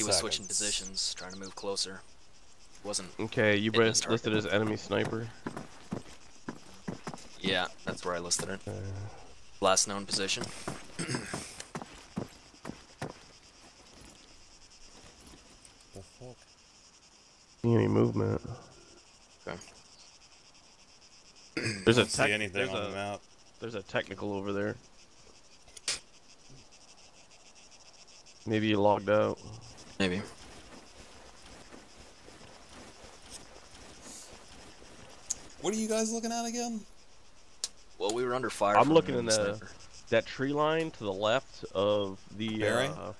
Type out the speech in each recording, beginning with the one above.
He was switching positions, trying to move closer. Wasn't. Okay, you listed as enemy sniper. Yeah, that's where I listed it. Last known position. The fuck? Any movement? Okay. There's a see anything there's on the map. There's a technical over there. Maybe you logged out. Maybe. What are you guys looking at again? Well, we were under fire. I'm looking in that tree line to the left of the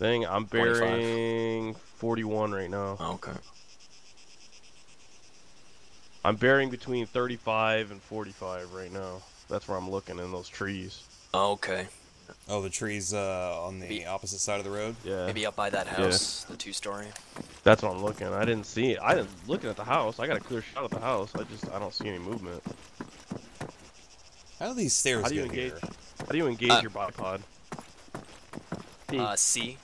thing. I'm burying 41 right now. Oh, okay. I'm burying between 35 and 45 right now. That's where I'm looking, in those trees. Oh, okay. Oh, the trees on the opposite side of the road? Yeah. Maybe up by that house, the two-story. That's what I'm looking. I didn't see it. I didn't looking at the house. I got a clear shot of the house. I don't see any movement. How do these stairs get here? How do you engage your bipod? C.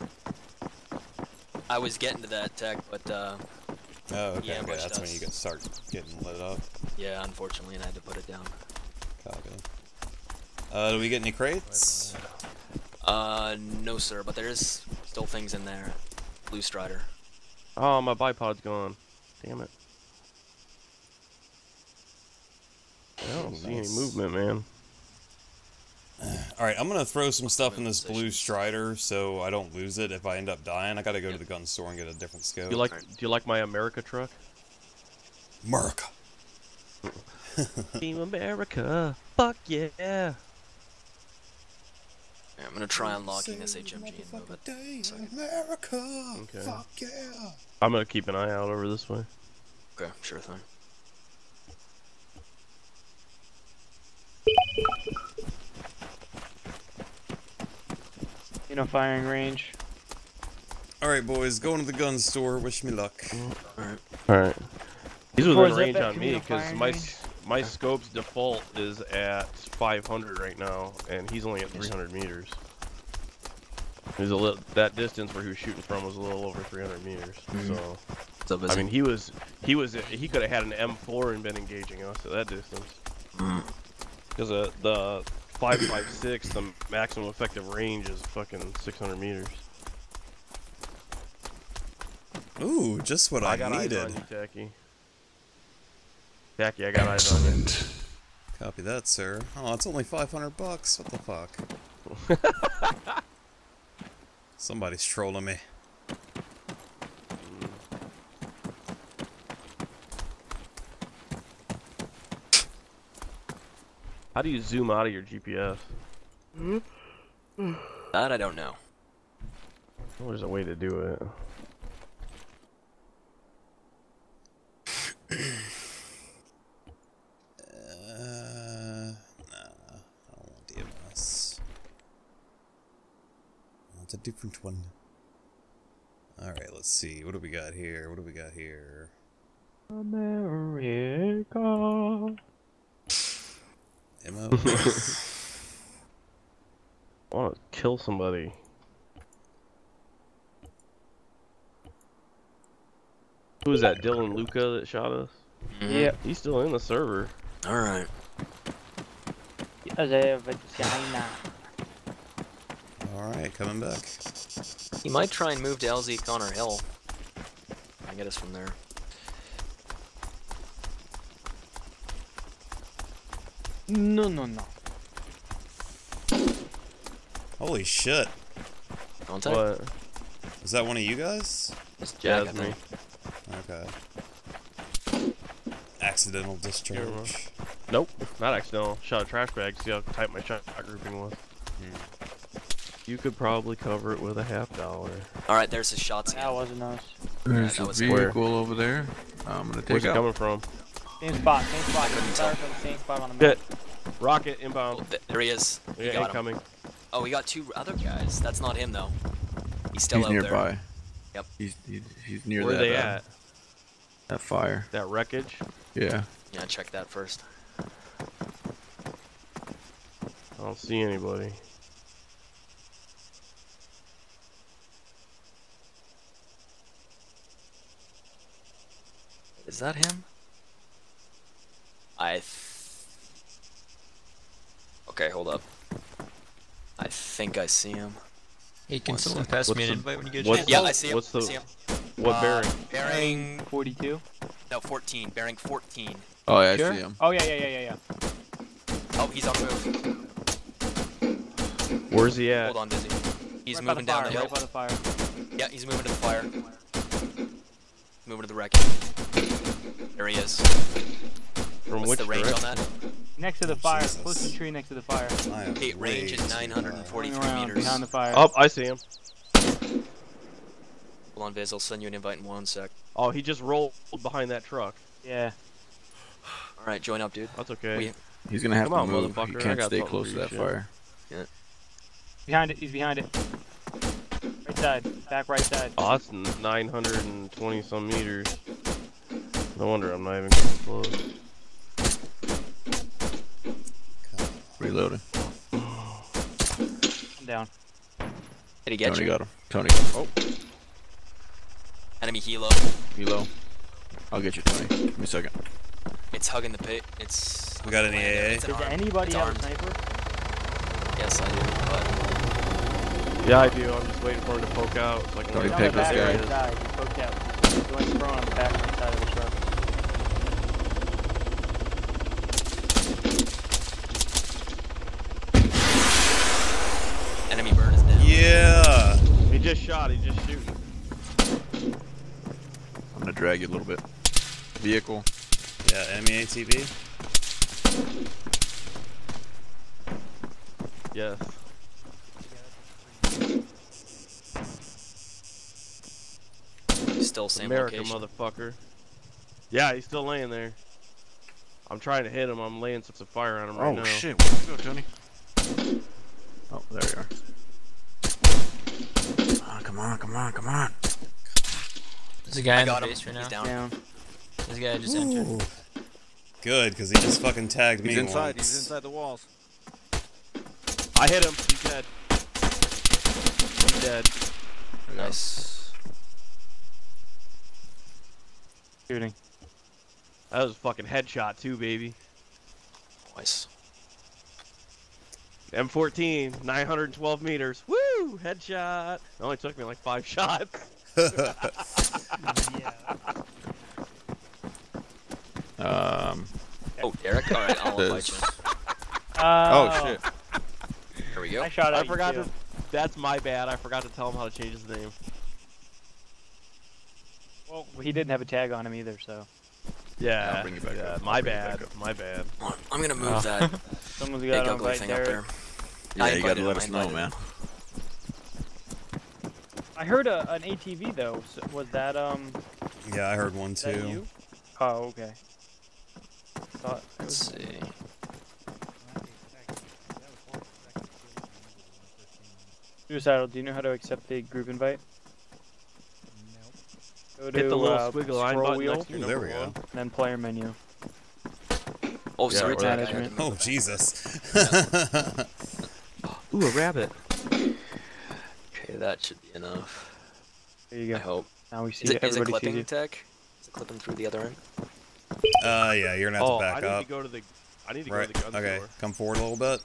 I was getting to that tech, but oh, okay, yeah, okay. That's when you can start getting lit up. Yeah, unfortunately, and I had to put it down. Copy. Do we get any crates? No, sir, but there is still things in there. Blue Strider. Oh, my bipod's gone. Damn it. I don't see any movement, man. Alright, I'm gonna throw some stuff in this Blue Strider so I don't lose it if I end up dying. I gotta go to the gun store and get a different scope. Do you like my America truck? America! Team America! Fuck yeah! Yeah, I'm gonna try unlocking this HMG and move it. America! Okay. Fuck yeah! I'm gonna keep an eye out over this way. Okay, sure thing. In a firing range. Alright, boys, going to the gun store. Wish me luck. Alright. Alright. These were the range on me because my scope's default is at 500 right now, and he's only at 300 meters. There's a little, that distance where he was shooting from was a little over 300 meters. Mm-hmm. So I mean, he could have had an M4 and been engaging us at that distance. Because the 5.56, the maximum effective range is fucking 600 meters. Ooh, just what I needed. I got eyes on you, Tacky. Tacky, I got eyes on you. Copy that, sir. Oh, it's only 500 bucks. What the fuck? Somebody's trolling me. How do you zoom out of your GPS? That I don't know. Well, there's a way to do it. Nah, I don't want DMS. That's a different one. Alright, let's see. What do we got here? What do we got here? America. I want to kill somebody. Who is that? Dylan Luca that shot us? Yeah. He's still in the server. Alright. Alright, coming back. He might try and move to LZ Connor Hill. I get us from there. No, no, no. Holy shit. Don't take it. Is that one of you guys? It's Jack, me. Okay. Accidental discharge. Nope, not accidental. Shot a trash bag, see how tight my shot grouping was. You could probably cover it with a $50. Alright, there's the shots. That wasn't us. There's a vehicle over there. I'm gonna take it out. Where's it coming from? Same spot, same spot. Same spot on the map. Rocket inbound. Oh, there he is. Yeah, got him. Coming. Oh, we got two other guys. That's not him though. He's still out nearby. There. Yep. He's near. Where are they at? That fire. That wreckage. Yeah. Yeah, check that first. I don't see anybody. Is that him? Okay, hold up. I think I see him. Hey, can someone pass me an invite when you get a chance? Yeah, I see him. What's the, what bearing? Bearing 42? No, 14. Bearing 14. Oh, yeah, sure? I see him. Oh, yeah. Oh, he's on move. Where's he at? Hold on, Dizzy. He's right moving down the hill. Right by the fire. Yeah, he's moving to the fire. Moving to the wreck. There he is. From What's which the range direction? On that? Next to the fire. Close to the tree next to the fire. Okay, range is 943 meters. Behind the fire. Oh, I see him. Hold on, Viz. I'll send you an invite in 1 sec. Oh, he just rolled behind that truck. Yeah. Alright, join up, dude. That's okay. He's gonna have to move. He can't stay close to that fire. Yeah. Behind it. He's behind it. Right side. Back right side. Oh, that's 920 some meters. No wonder I'm not even close. Reloading. I'm down. Did he get Tony you? Got him. Tony got him. Oh. Enemy helo. Helo. I'll get you, Tony. Give me a second. It's hugging the pit. It's... We got any AA? Is anybody have a sniper? Yes, I do, but... Yeah, I do. I'm just waiting for him to poke out. So I can Tony picked this guy. He poked out. He went thrown on the back right side of the truck. Enemy bird is down. Yeah! He just shot, he's just shooting. I'm gonna drag you a little bit. Vehicle. Yeah, M-ATV. Yes. Still same America, location. Motherfucker. Yeah, he's still laying there. I'm trying to hit him, I'm laying some fire on him right now. Oh shit, where'd you go, Tony? Oh, there we are. Oh, come on. There's a guy in the base right now. He's down. This guy just entered. Good, because he just fucking tagged me. He's inside the walls. I hit him. He's dead. Nice. Shooting. That was a fucking headshot too, baby. Nice. M14, 912 meters. Woo! Headshot. It only took me like 5 shots. Yeah. Oh, Derek. All right, I'll invite you. Oh shit. Here we go. I forgot to. That's my bad. I forgot to tell him how to change his name. Well, he didn't have a tag on him either, so. Yeah, I'll bring you back up. My bad. I'm gonna move that. Someone's got to invite Derek. Up there. Yeah, you gotta let us know, man. I heard an ATV though. So was that Yeah, I heard one too. That you? Oh, okay. Let's see. Suicidal, do you know how to accept the group invite? Go to, hit the little squiggle line button wheel. Next to there we go. And then player menu. Oh, sorry. Yeah, oh, Jesus. Ooh, a rabbit. Okay, that should be enough. There you go. I hope. Now we see it. Is it clipping tech? Is it clipping through the other end? Yeah, you're gonna have to back up. I need to go to the gun store. Okay, come forward a little bit.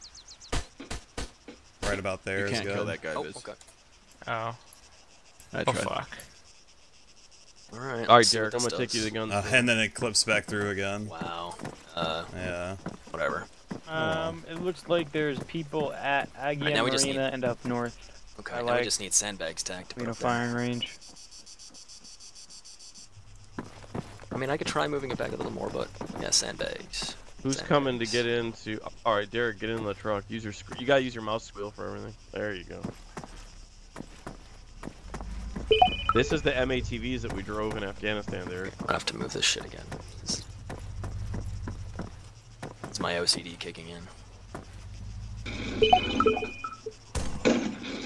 Right about there. You can't kill that guy, Viz. Oh. Oh, fuck. Alright, Derek, I'm gonna take you to the gun. And then it clips back through again. Wow. Yeah. Whatever. It looks like there's people at Aggie Marina and up north. Okay, now we just need sandbags tagged to put up there. Firing range. I mean, I could try moving it back a little more, but yeah, sandbags. Who's coming to get into... Alright, Derek, get in the truck. Use your... You gotta use your mouse squeal for everything. There you go. This is the M-ATVs that we drove in Afghanistan there. I have to move this shit again. It's my OCD kicking in.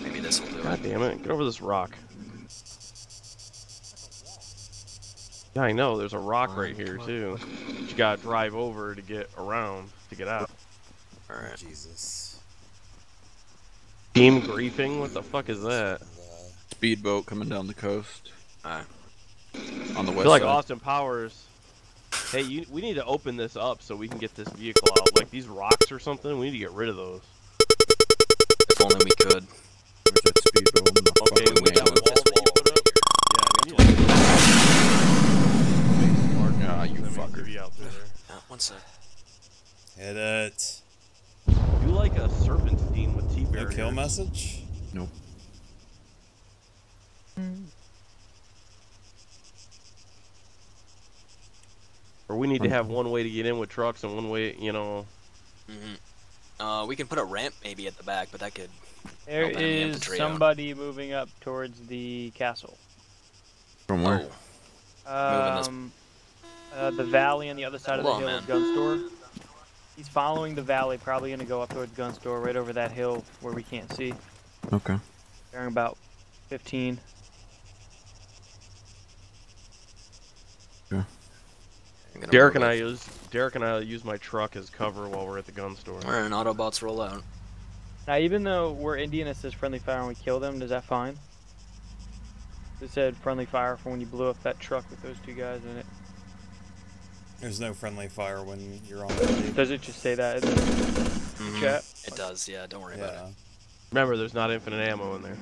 Maybe this will do it. God damn it, get over this rock. Yeah, I know, there's a rock right here too. But you gotta drive over to get around, to get out. Alright. Jesus. Team griefing? What the fuck is that? Speedboat coming down the coast. Alright. On the west side. I feel like Austin Powers Hey, we need to open this up so we can get this vehicle out. Like these rocks or something, we need to get rid of those. If only we could. Where's that speed bone? Okay, we got a wall that you put up. Yeah, we need to. Nah, you fucker. Out there. One sec. Hit it. You like a serpentine with T-barriers. No kill message? Nope. Or we need to have one way to get in with trucks and one way, you know. Mm-hmm. We can put a ramp maybe at the back, but that could... There is somebody moving up towards the castle. From where? Oh. The valley on the other side of the hill is gun store. He's following the valley, probably going to go up towards gun store, right over that hill where we can't see. Okay. Bearing about 15. Yeah. Derek and I use my truck as cover while we're at the gun store. All right, and Autobots roll out. Now, even though we're Indian, it says friendly fire when we kill them. Does that fine? It said friendly fire for when you blew up that truck with those two guys in it. There's no friendly fire when you're on the... Does it just say that in the chat? It does, yeah. Don't worry about it. Remember, there's not infinite ammo in there.